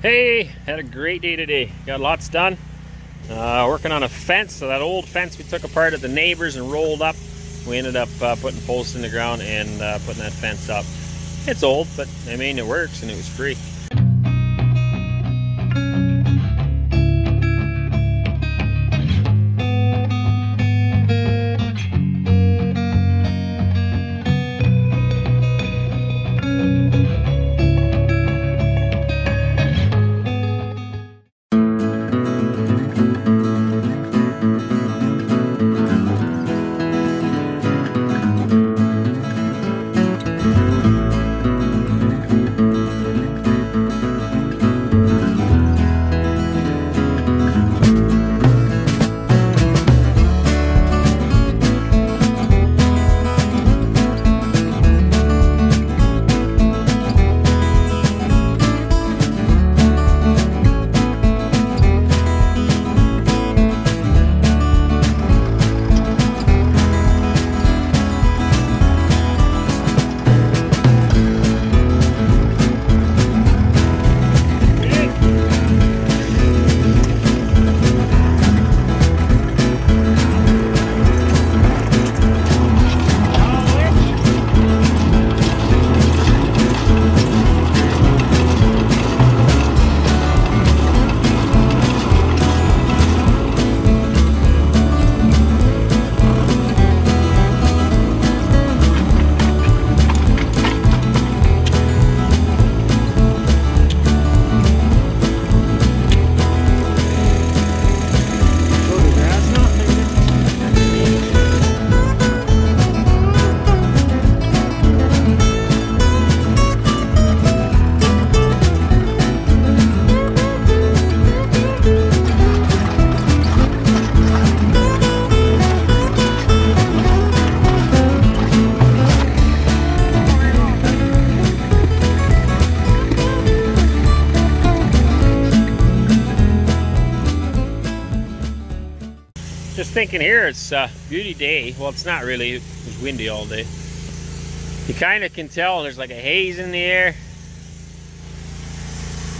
Hey, had a great day today. Got lots done. Working on a fence, so that old fence we took apart at the neighbors and rolled up. We ended up putting posts in the ground and putting that fence up. It's old, but I mean, it works and it was free. Just thinking here, it's a beauty day. Well, it's not really, it was windy all day. You kind of can tell there's like a haze in the air.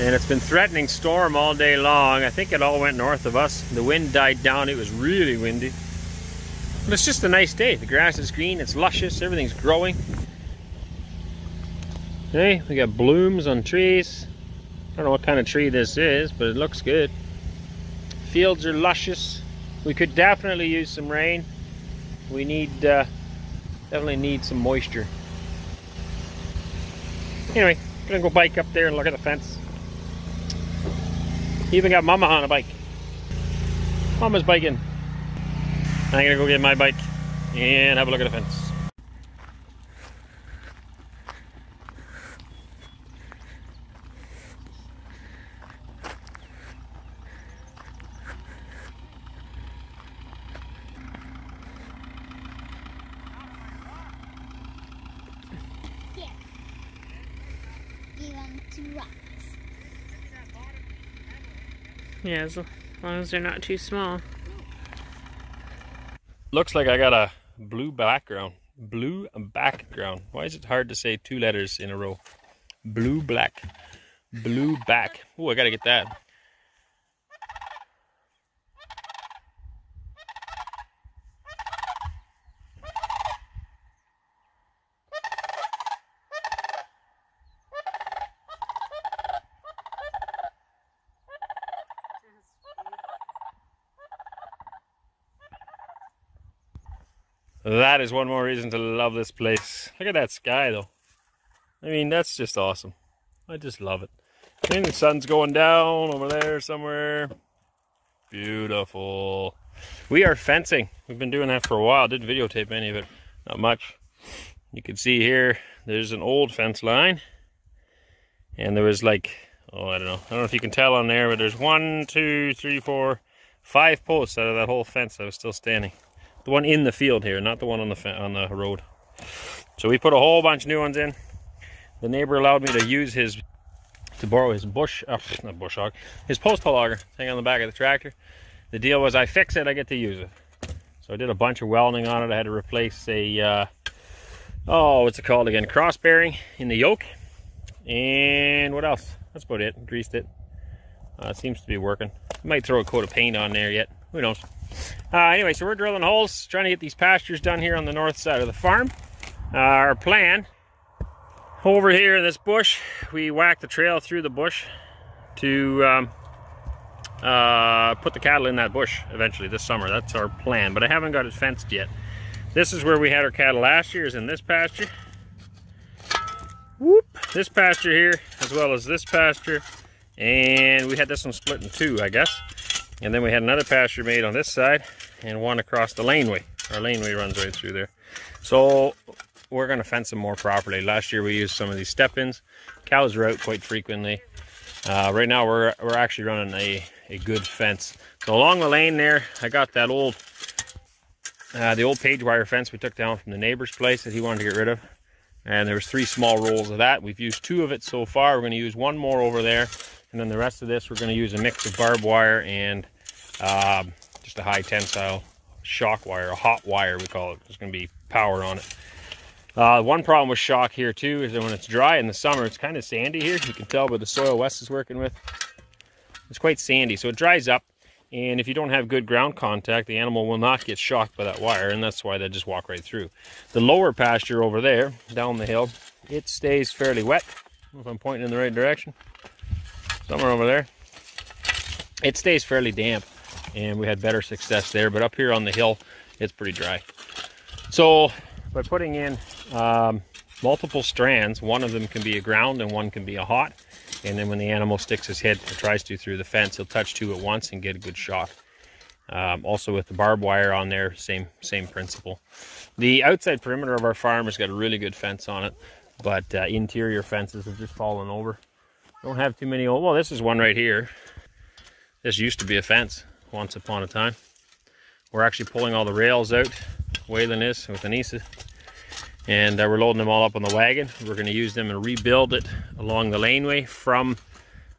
And it's been threatening storm all day long. I think it all went north of us. The wind died down, it was really windy. But it's just a nice day. The grass is green, it's luscious, everything's growing. Hey, we got blooms on trees. I don't know what kind of tree this is, but it looks good. Fields are luscious. We could definitely use some rain. We need, definitely need some moisture. Anyway, gonna go bike up there and look at the fence. Even got Mama on a bike. Mama's biking. I'm gonna go get my bike and have a look at the fence. Yeah, as long as they're not too small. Looks like I got a blue background. Blue background. Why is it hard to say two letters in a row? Blue, black. Blue back. Ooh, I gotta get that. That is one more reason to love this place. Look at that sky though. I mean, that's just awesome. I just love it. I think the sun's going down over there somewhere. Beautiful. We are fencing. We've been doing that for a while. Didn't videotape any of it. Not much. You can see here, there's an old fence line. And there was like, oh, I don't know. I don't know if you can tell on there, but there's 5 posts out of that whole fence that was still standing. The one in the field here, not the one on the road. So we put a whole bunch of new ones in. The neighbor allowed me to use his, to borrow his his postal auger, hang on the back of the tractor. The deal was I fix it, I get to use it. So I did a bunch of welding on it. I had to replace a, what's it called again? Cross bearing in the yoke. And what else? That's about it, greased it. It seems to be working. Might throw a coat of paint on there yet. Who knows? Anyway, so we're drilling holes, trying to get these pastures done here on the north side of the farm. Our plan, over here in this bush, we whack the trail through the bush to put the cattle in that bush eventually this summer. That's our plan, but I haven't got it fenced yet. This is where we had our cattle last year, is in this pasture. Whoop! This pasture here, as well as this pasture. And we had this one split in two, I guess. And then we had another pasture made on this side and one across the laneway. Our laneway runs right through there. So we're going to fence them more properly. Last year we used some of these step-ins. Cows are out quite frequently. Right now we're actually running a good fence. So along the lane there, I got that old, the old page wire fence we took down from the neighbor's place that he wanted to get rid of. And there was three small rolls of that. We've used two of it so far. We're going to use one more over there. And then the rest of this, we're going to use a mix of barbed wire and just a high tensile shock wire, a hot wire we call it. There's going to be power on it. One problem with shock here too is that when it's dry in the summer, it's kind of sandy here. You can tell by the soil Wes is working with. It's quite sandy, so it dries up. And if you don't have good ground contact, the animal will not get shocked by that wire, and that's why they just walk right through. The lower pasture over there, down the hill, it stays fairly wet. I don't know if I'm pointing in the right direction. Somewhere over there, it stays fairly damp, and we had better success there. But up here on the hill, it's pretty dry. So by putting in multiple strands, one of them can be a ground and one can be a hot, and then when the animal sticks his head or tries to through the fence, he'll touch two at once and get a good shot. Also with the barbed wire on there, same principle. The outside perimeter of our farm has got a really good fence on it, but interior fences have just fallen over. Don't have too many old, well, this is one right here. This used to be a fence once upon a time. We're actually pulling all the rails out. Waylon is with Anissa. And we're loading them all up on the wagon. We're gonna use them and rebuild it along the laneway from,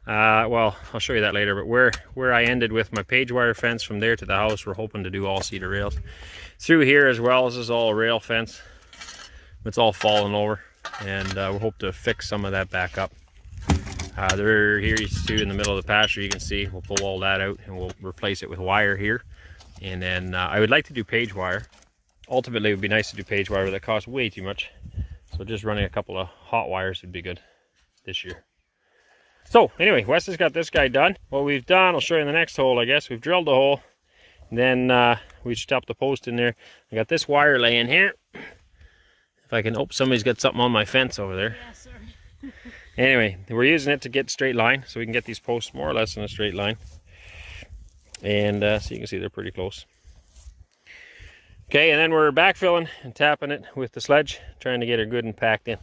well, I'll show you that later, but where I ended with my page wire fence, from there to the house, we're hoping to do all cedar rails. Through here as well, this is all a rail fence. It's all fallen over, and we hope to fix some of that back up. They're here too in the middle of the pasture, you can see. We'll pull all that out and we'll replace it with wire here. And then I would like to do page wire. Ultimately, it would be nice to do page wire, but that costs way too much. So just running a couple of hot wires would be good this year. So anyway, Wes has got this guy done. What we've done, I'll show you in the next hole, I guess. We've drilled the hole. And then we stuck the post in there. I got this wire laying here. If I can, oh, somebody's got something on my fence over there. Yeah, sorry. Anyway, we're using it to get straight line, so we can get these posts more or less in a straight line. And so you can see they're pretty close. Okay, and then we're backfilling and tapping it with the sledge, trying to get it good and packed in.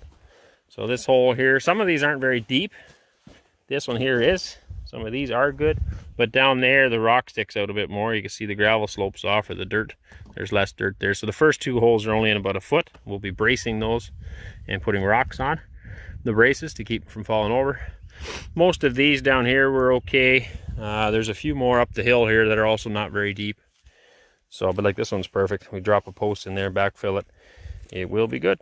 So this hole here, some of these aren't very deep. This one here is. Some of these are good, but down there the rock sticks out a bit more. You can see the gravel slopes off, or the dirt. There's less dirt there. So the first two holes are only in about a foot. We'll be bracing those and putting rocks on the braces to keep them from falling over. Most of these down here were okay. There's a few more up the hill here that are also not very deep. So, but like this one's perfect. We drop a post in there, backfill it. It will be good.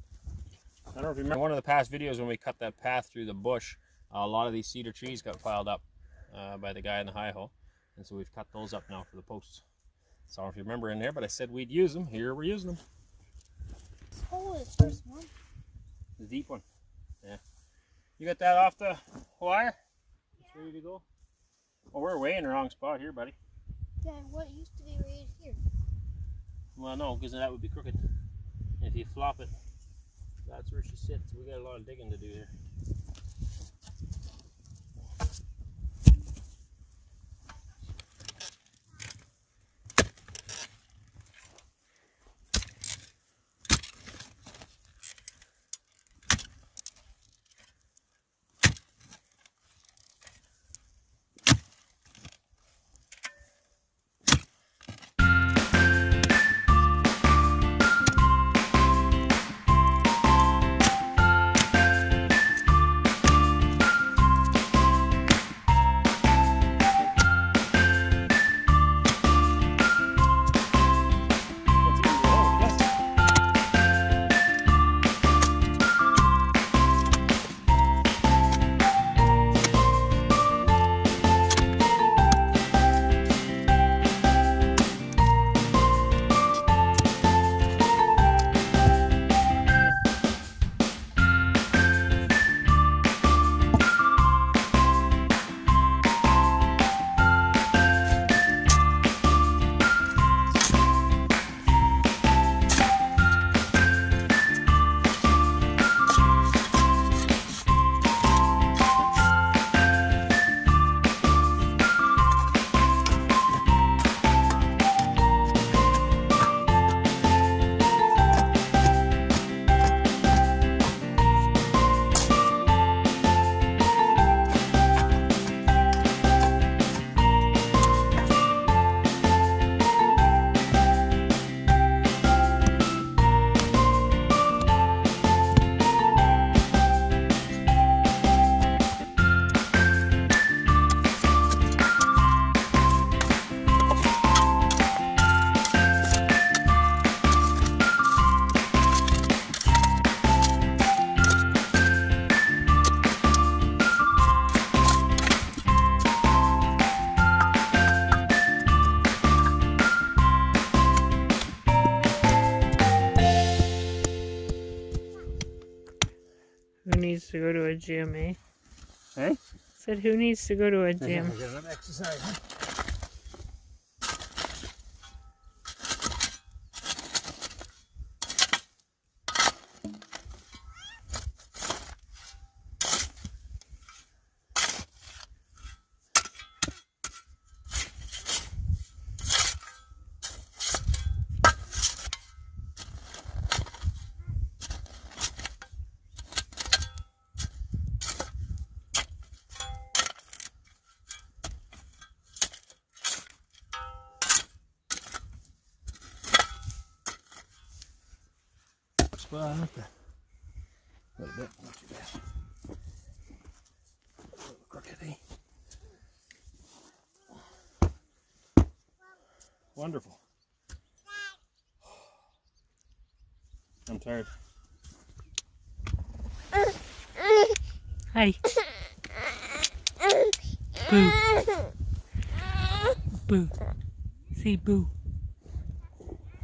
I don't know if you remember one of the past videos when we cut that path through the bush. A lot of these cedar trees got piled up by the guy in the hi-ho, and so we've cut those up now for the posts. So I don't know if you remember in there, but I said we'd use them. Here we're using them. This hole is the first one. The deep one. Yeah. You got that off the wire? Yeah. It's ready to go. Well, we're way in the wrong spot here, buddy. Yeah, what used to be right here. Well, no, because that would be crooked. If you flop it, that's where she sits. We got a lot of digging to do here. needs to go to a gym, eh? Hey? Said who needs to go to a gym? I got an exercise. Well, I hope that a little bit, not too bad. A little crooked, eh? Wonderful. I'm tired. Hi. Boo. Boo. Say boo.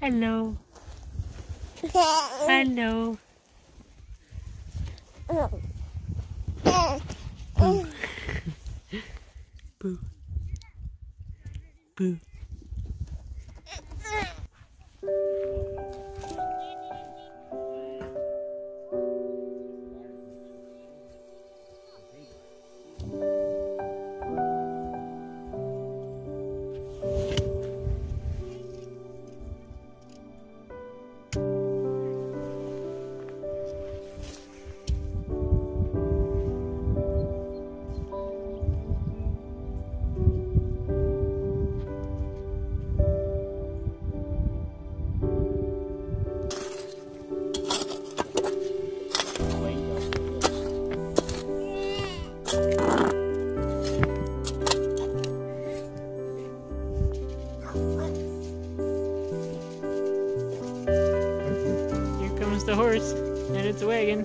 Hello. Hello. Boo. Boo. Boo. The horse and its wagon.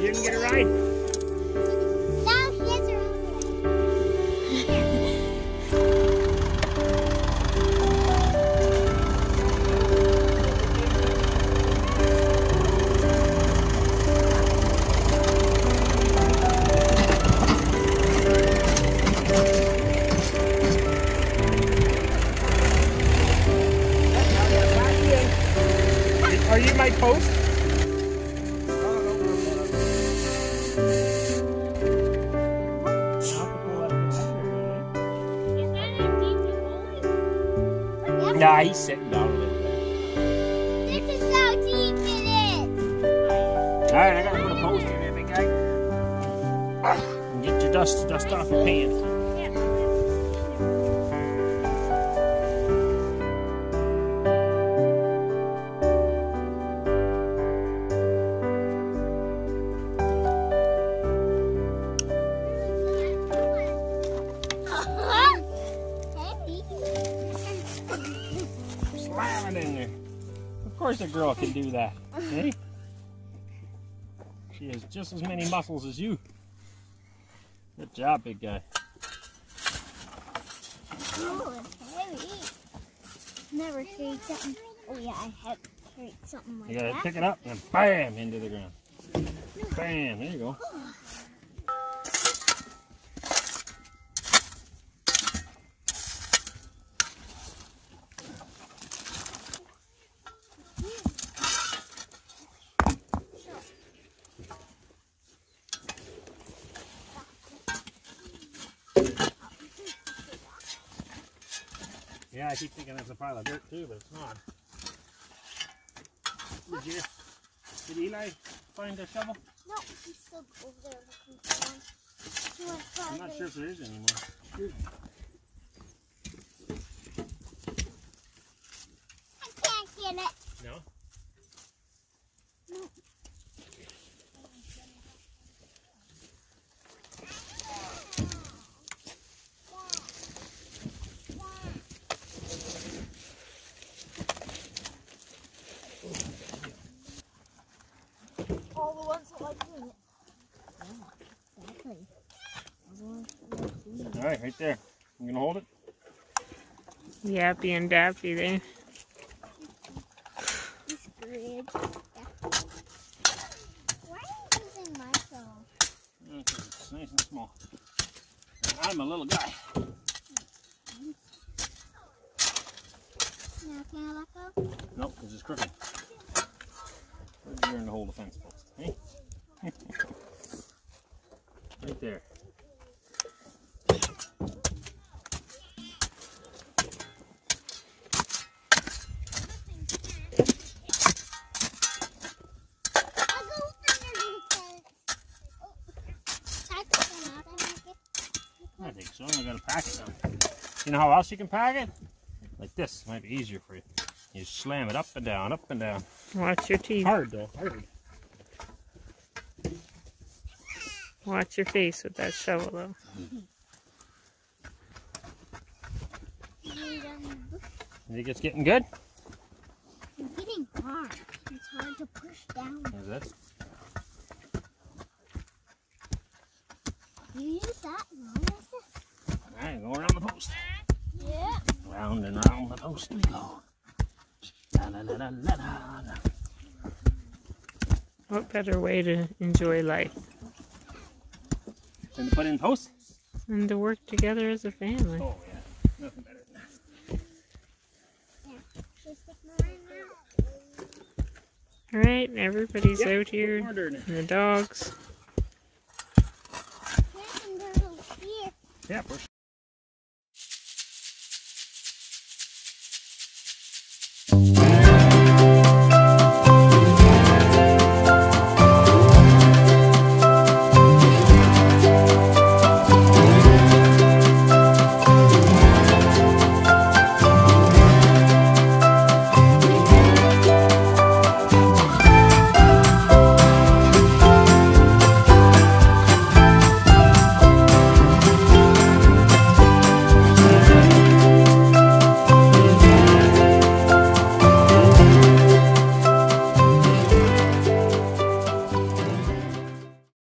You can get a ride. No, she has her Are you my post? Nah, he's sitting down a little bit. This is how deep it is. Alright, I gotta put a post in there, big guy. And get your dust off your pants. Slam it in there. Of course a girl can do that. Hey? She has just as many muscles as you. Good job, big guy. Oh, it's heavy. Never carried something. Oh yeah, I have carried something like that. You gotta pick it up and bam, into the ground. Bam, there you go. Yeah, I keep thinking that's a pile of dirt too, but it's not. Did Eli find a shovel? No, he's still over there looking for one. I'm not sure if there is anymore. Sure. I can't get it. No? No. All the ones that like doing it. Yeah, exactly. All right, right there. You gonna hold it? Yappy and dappy there. Why are you using my phone? Because it's nice and small. I'm a little guy. Now can I let go? Nope, because it's crooked. You're in the hole of the fence post. Hey? Right there. I think so. I gotta pack it now. You know how else you can pack it? Like this. Might be easier for you. You slam it up and down, up and down. Watch your teeth. Hard though. Hard. Watch your face with that shovel though. You think it's getting good? It's getting hard. It's hard to push down. Is it? You use that and alright, go around the post. Yeah. Round and around the post we go. Da, da, da, da, da, da. What better way to enjoy life? Than to put in posts? And to work together as a family. Oh yeah, nothing better than that. Yeah. Alright, everybody's out here. And the dogs. Yeah, push.